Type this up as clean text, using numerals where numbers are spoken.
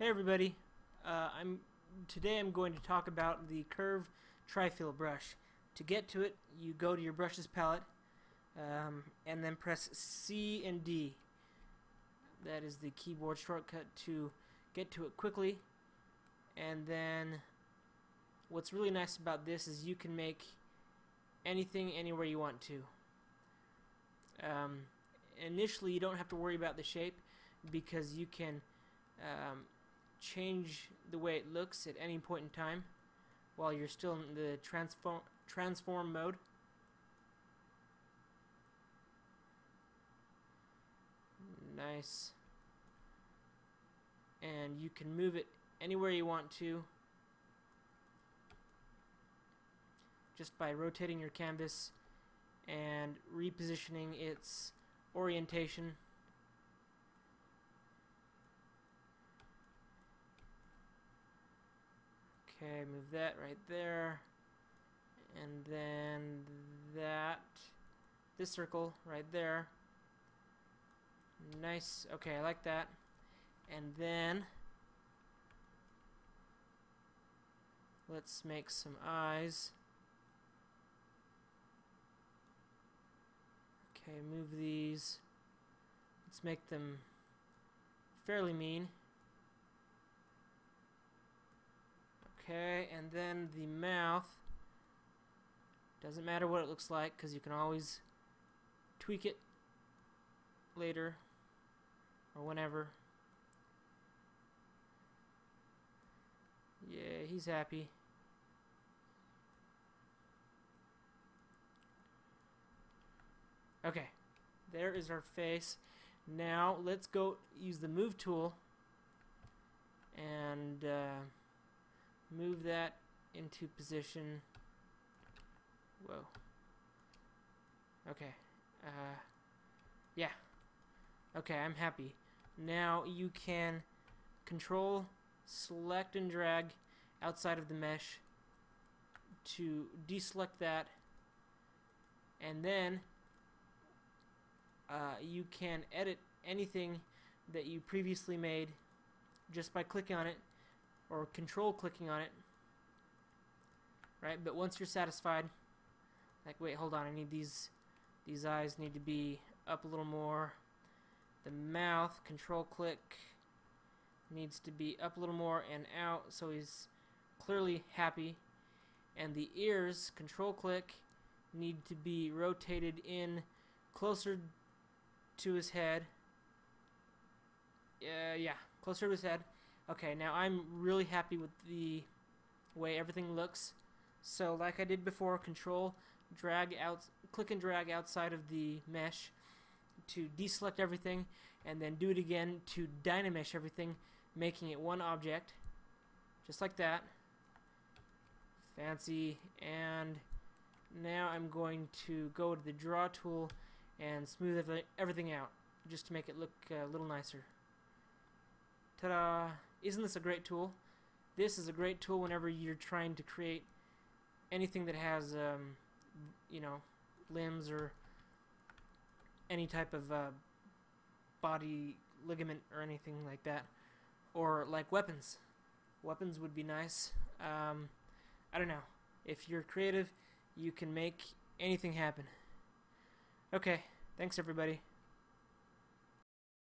Hey everybody, today I'm going to talk about the Curve TriFill brush. To get to it, you go to your brushes palette and then press C and D. That is the keyboard shortcut to get to it quickly. And then what's really nice about this is you can make anything anywhere you want to. Initially you don't have to worry about the shape because you can change the way it looks at any point in time while you're still in the transform mode. Nice. And you can move it anywhere you want to just by rotating your canvas and repositioning its orientation. Okay, move that right there, and then this circle right there. Nice. Okay, I like that. And then let's make some eyes. Okay, move these. Let's make them fairly mean. Okay, and then the mouth, doesn't matter what it looks like because you can always tweak it later or whenever. Yeah, he's happy. Okay, there is our face. Now let's go use the move tool and move that into position. Whoa. Okay. Yeah. Okay, I'm happy. Now you can control, select, and drag outside of the mesh to deselect that, and then you can edit anything that you previously made just by clicking on it, or control clicking on it, right? But once you're satisfied, like, wait, hold on, I need these eyes need to be up a little more. The mouth, control click, needs to be up a little more and out, so he's clearly happy. And the ears, control click, need to be rotated in closer to his head. Yeah, closer to his head. Okay, now I'm really happy with the way everything looks. So like I did before, control, drag out, click and drag outside of the mesh to deselect everything, and then do it again to Dynamesh everything, making it one object, just like that. Fancy. And now I'm going to go to the draw tool and smooth everything out just to make it look a little nicer. Ta-da! Isn't this a great tool? This is a great tool whenever you're trying to create anything that has, you know, limbs or any type of body ligament or anything like that, or like weapons. Weapons would be nice. I don't know. If you're creative, you can make anything happen. Okay. Thanks, everybody.